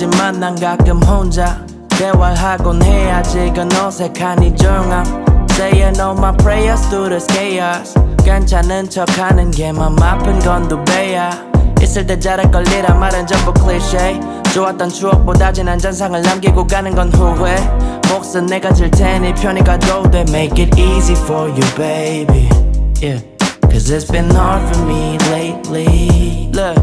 하지만 난 가끔 혼자 대화하곤 해. 아직은 어색한 이 정함 Saying all my prayers through this chaos. 괜찮은 척하는 게 맘 아픈 건 두 배야. 있을 때 잘할 걸이라 말은 전부 클리셰. 좋았던 추억보다 지난 잔상을 남기고 가는 건 후회. 몫은 내가 질 테니 편히 가도 돼. Make it easy for you baby, yeah. Cause it's been hard for me lately. Look,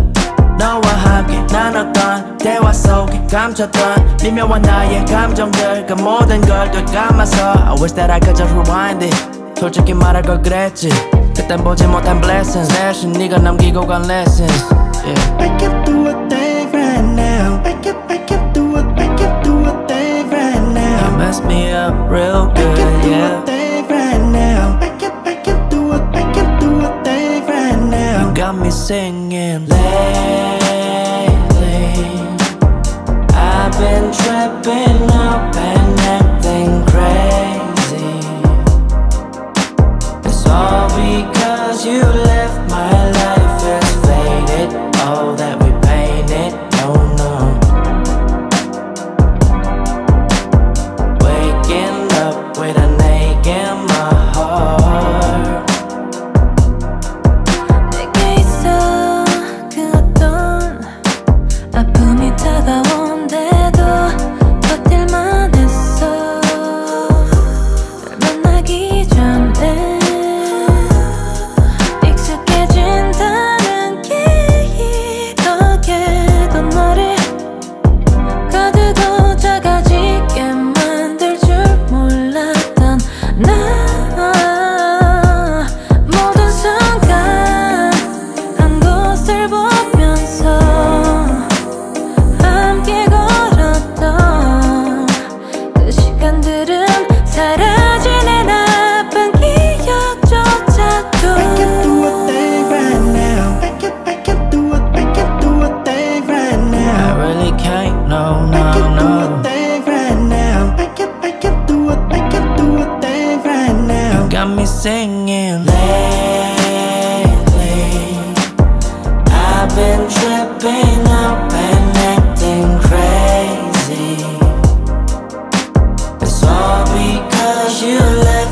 너와 함께 나눴던 대화 속에 감췄던 미묘한 나의 감정들, 그 모든 걸 되감아서 I wish that I could just rewind it. 솔직히 말할 걸 그랬지. 그땐 보지 못한 blessings 대신 네가 남기고 간 lessons, yeah. I can't do a thing right now. I can't do a thing right now. You messed me up real good, yeah. I can't do a thing right now. I can't do a thing right now. You got me singing lately. I've been tripping up and acting crazy. It's all because you left my life as faded. All that we painted, oh no. Waking up with an ache in my heart. 내게 있어 그 어떤 아픔이 다가온데도 버틸만 했어. 널 만나기 전에 익숙해진다는 기억에도 너를 거두고 작아지게 만들 줄 몰랐던 나. 모든 순간 한 곳을 보면서 함께 걸었던 그 시간들은 사라진 내 나쁜 기억조차도. I can't do a thing right now. I can't do a thing right now. I really can't, no, no, I can't no. do a thing right now. I can't do a thing right now. You got me singing lately. I've been tripping up and acting crazy. It's all because you left.